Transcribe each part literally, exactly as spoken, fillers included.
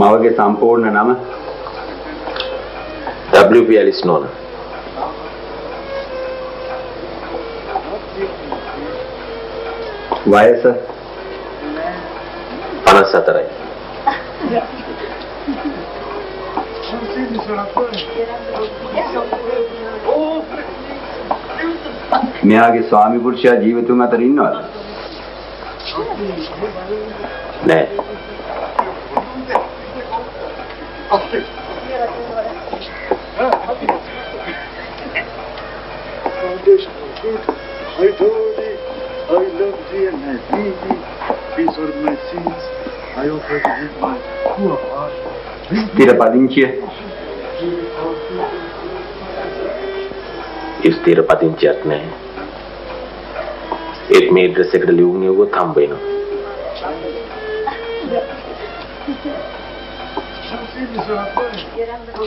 मावके संपूर्ण नाम W P L स्नोन वयस पन्नास सतरा मेयागे स्वामी पुरुषया जीवितुन अतर इन्नवद ने I told you, I loved you and I need you. These are my sins. I offer to give my poor heart. Istira Padinchya. Istira Padinchya artne hai. Ek made the second liungne wo thambeino.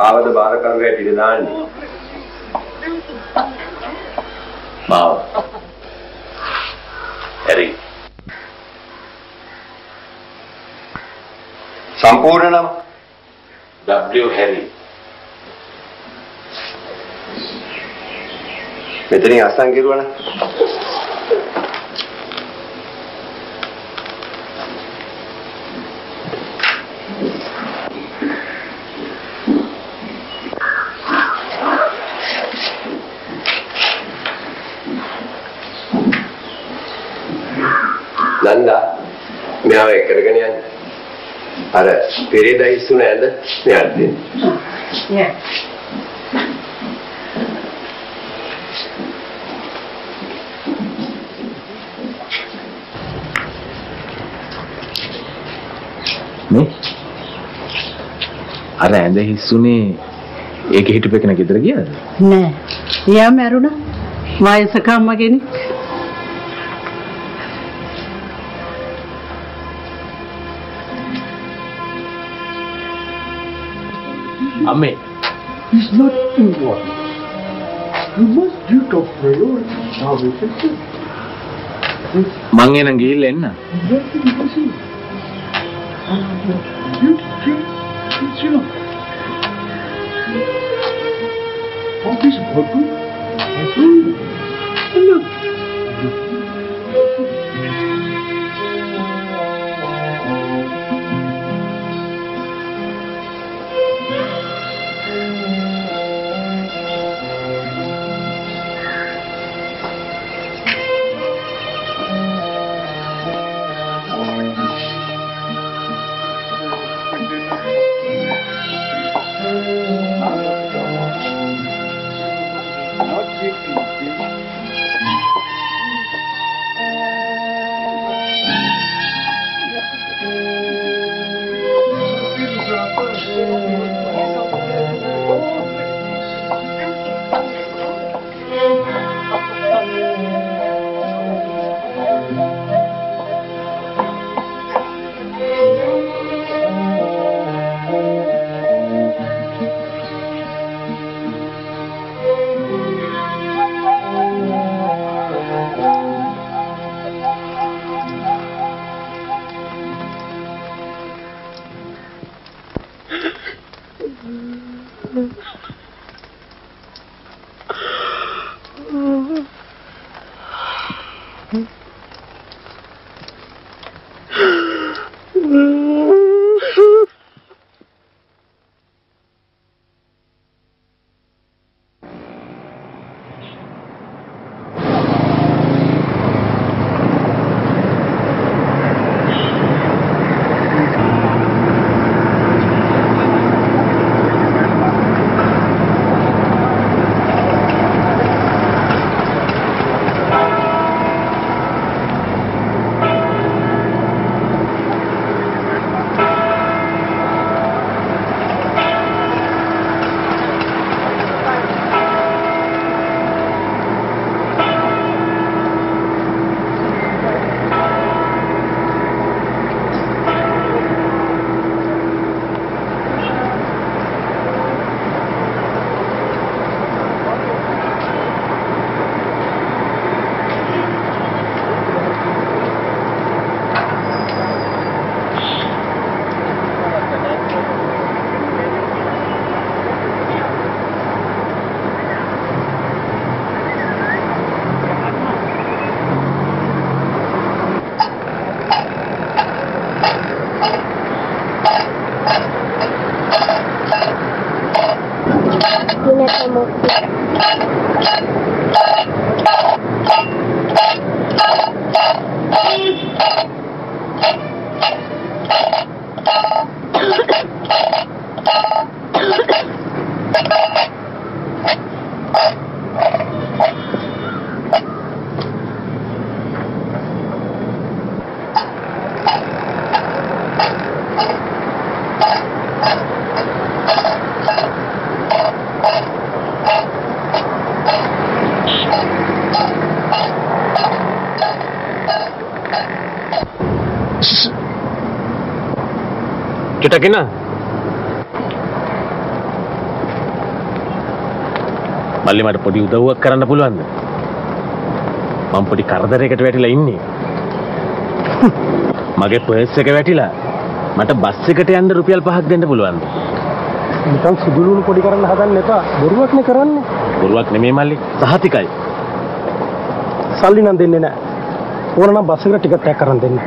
Kavada barakar gaye tiridani. Mau, Eri, sempurna nama W Harry. Meteri asal kiri mana? Nanda, meyawa ekargan yan. Ara, pere dai suna yanda, meyardi. Yeah. Ne? Ara yanda hisune ek hit pe kena kidara giyada? Ne. Ya meruna. Vayasaka amma geni. Amen. It's not too much. You must do top priorities now, we can see. Mangen ang gila na. Exactly, you can see. You can see. All this purple, that's all. And look. Thank you. kita kena mali mada podi udawwa karanna puluwan man podi karadarayakata vætila inne mage purse ekak vætila mata bus ekata yanna rupiyal pahak denna puluwan nikan sudulunu podi karanna hadanne epa boruwak ne karanne boruwak neme mali sahatikai salli nan denne na ona nan bus ekata ticket ekak karan denne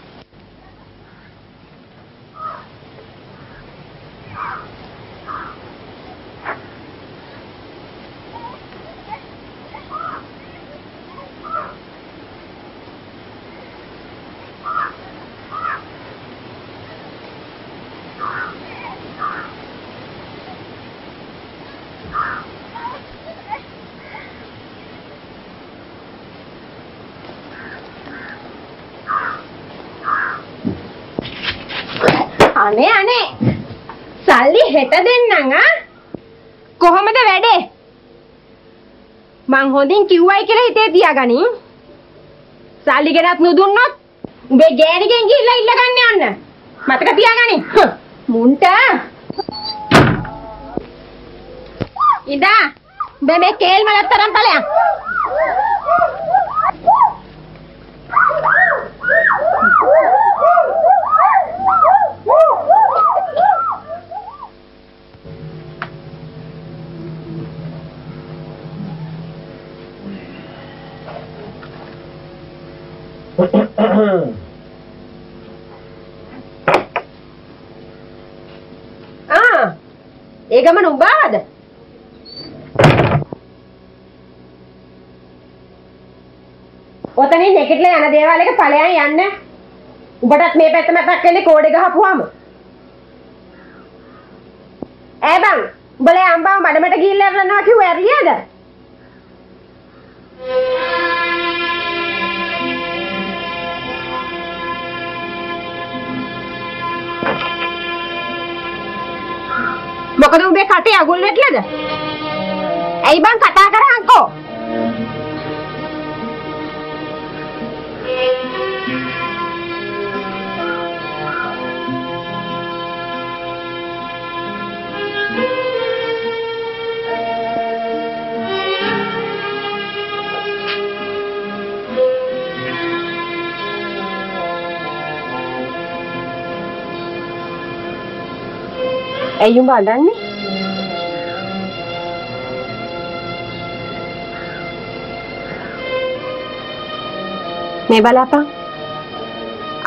Ane ane, Sally heta dennang ah? Kohomada wede? Man hondin kiwwai kiyala hite tiyaganin. Sally ganath nudunnoth umbe gænigen gihilla illa ganne yanna. Mataka tiyaganin. Munta. Ida, umbe me kel malak taran palayan. Ah, e gama não bada. Outra nem é que ele anda deva ali que falei aí anda. O barat me pede também para que ele corde garra puam. É bang, bolé amba o madame tá guilher lá não aqui o erliada. මොකද උඹේ කටේ අගුල් වෙట్లేද? ඇයි බං කතා කරහන්කෝ? ඇයි උඹ අඬන්නේ? මේ බලපන්.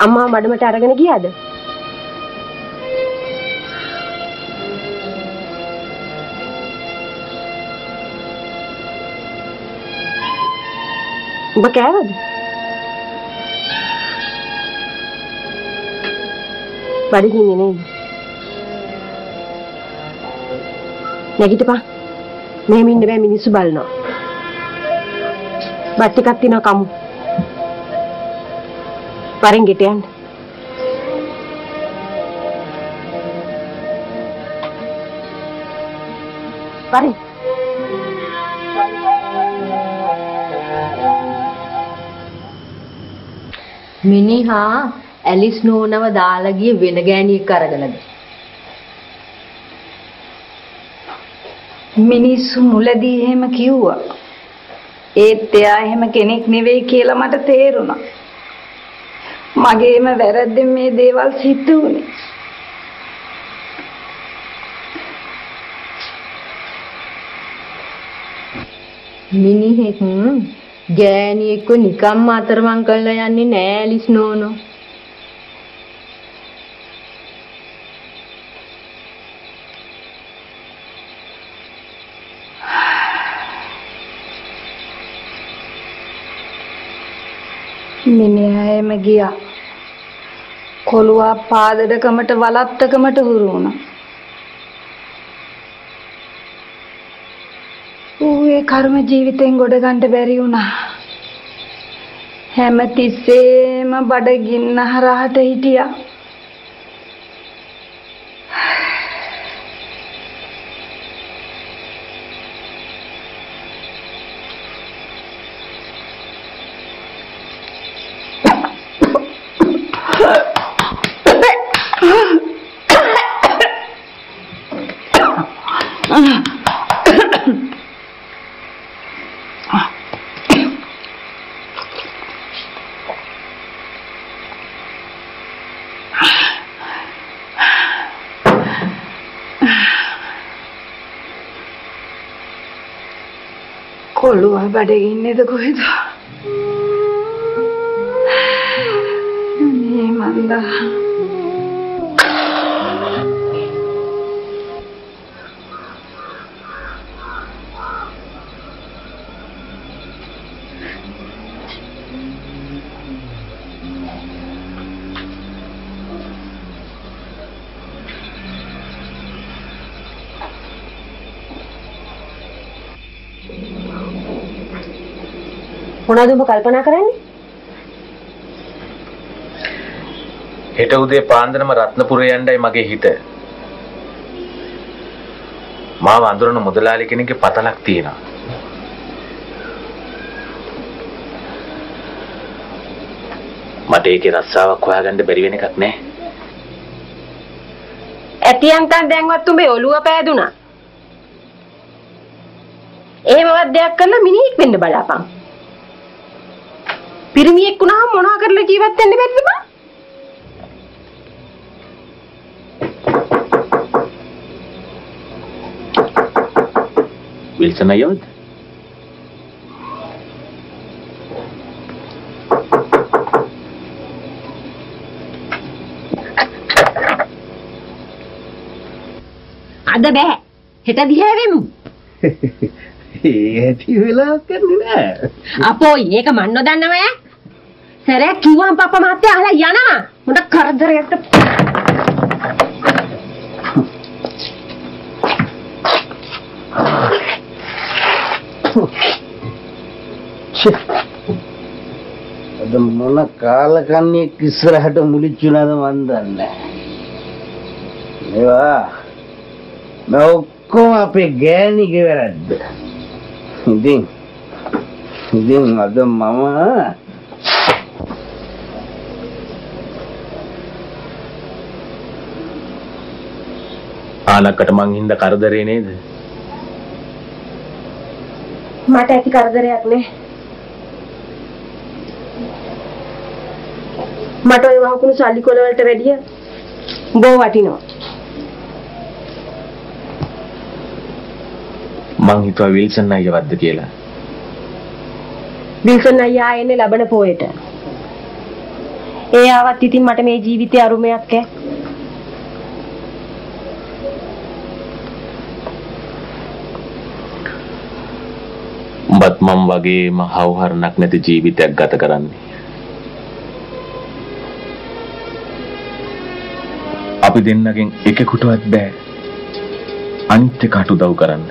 අම්මා මඩමට අරගෙන ගියාද? උඹ කෑවද? බඩගින්නේ නේද? නැගිටපන්. මෙහෙම ඉන්න බෑ මිනිස්සු බලනවා. බත් ටිකක් තියනවා කමු. වරෙන් ගෙට යන්න. වරෙන්. මිනිහා ඇලිස් නෝනව දාලා ගිය වෙන ගෑණියෙක් අරගෙනද මිනිස්සු මුලදී එහෙම කිව්වා. ඒත් එයා එහෙම කෙනෙක් නෙවෙයි කියලා මට තේරුණා. මගේම වැරද්දෙන් මේ දේවල් සිද්ධ වුණේ. මිනිහෙක් ගෑණියෙක්ව නිකම්ම අතරමං කරලා යන්නේ නෑ ඇලිස් නෝනෝ. මිනිහාම ගියා. කොළුවා පාදඩකමට වලත්තකමට හුරු වුණා. ඌේ කර්ම ජීවිතෙන් ගොඩ ගන්න බැරි වුණා. හැමතිස්සෙම බඩගින්න හරහට හිටියා. කොළුවා බඩගින්නේද කොහෙද? මේ මන්දා මොනවද උඹ කල්පනා කරන්නේ? හෙට උදේ පාන්දරම රත්නපුරේ යන්නයි මගේ හිත. මාව අඳුරන මුදලාලි කෙනෙක්ගේ පතලක් තියෙනවා. මට ඒකේ රස්සාවක් හොයාගන්න බැරි වෙන එකක් නෑ. ඇති අංකන් දැන්වත් උඹේ ඔළුව පෑදුනා. එහෙමවත් දෙයක් කරලා මිනිහෙක් වෙන්න බලාපන්. පිරිමියෙක් වුණාම මොනවා කරලා ජීවත් වෙන්න බැරිද බං? විල්සන් අයියෝද? අද බෑ. හෙට දිහැවෙමු. ඒ ඇති වෙලා කරන්නේ නෑ. අපෝ මේක මන් නොදන්නව ඈ. සරයක් කිව්වම පප්පා මහත්තයා අහලා යනවා. මොකද කරදරයකට අද මොන කාලකන්ණිය ඉස්සරහට මුලිච්චුණාද මන් දන්නේ නෑ. ඒවා මේ ඔක්කොම අපේ ගෑණිගේ වැරද්ද. ඉතින් ඉතින් අද මම ආලකට මං හින්ද කරදරේ නේද? මට ඇති කරදරයක් නේ. මට ওই වහකුණු සල්ලි කොළ වලට වැඩිය බෝ වටිනවා. මං හිතුවා විල්සන් අයියා වද්ද කියලා. විල්සන් අයියා එන්නේ ලබන පොයට. ඒ ආවත් ඉතින් මට මේ ජීවිතේ අරුමයක් ඈ. උඹත් මම වගේම හවුහරණක් නැති ජීවිතයක් ගත කරන්නේ. අපි දෙන්නගෙන් එකෙකුටවත් බෑ අනිත් එකට උදව් කරන්න.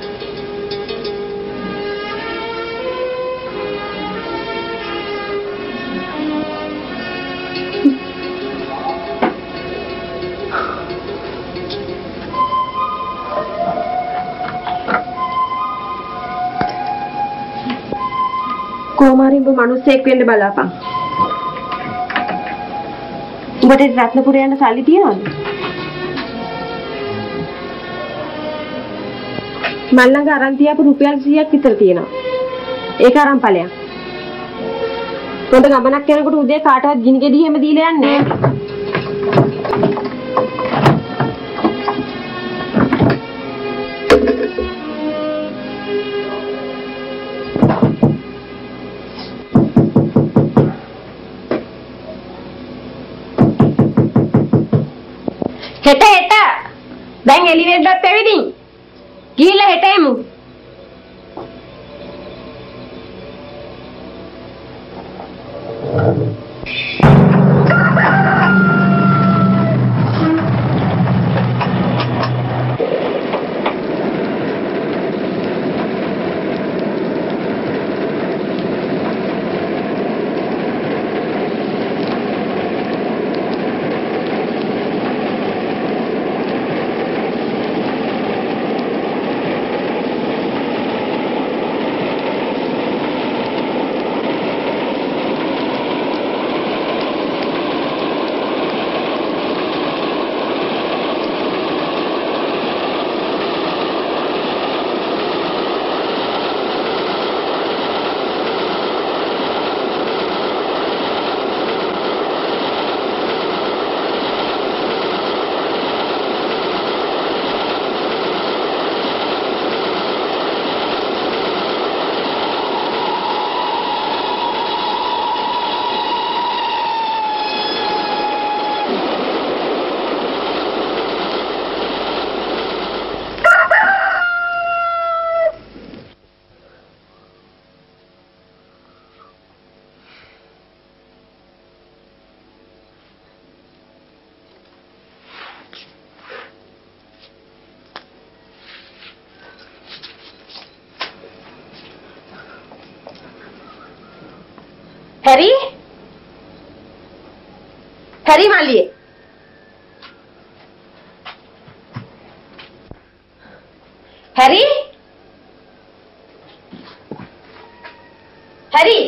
කොමාරිඹ මිනිස්සෙක් වෙන්න බලාපන්. උඹට රත්නපුරේ යන සල්ලි තියනවද? මල්ලංග අරන් තියාපු රුපියල් සීයක් විතර තියෙනවා. ඒක අරන් ඵලයක්. පොඩ ගමනක් යනකොට උදේ කාටවත් ගිනි ගෙඩි හැම දීලා යන්නේ. හෙට හෙට දැන් එළි වෙද්දත් පැවිදින් gila hetemu Harry? Harry Mali? Harry? Harry?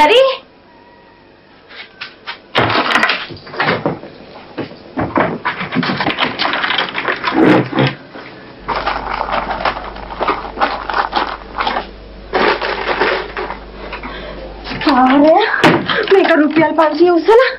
Harry? Rupiah panci usah lah.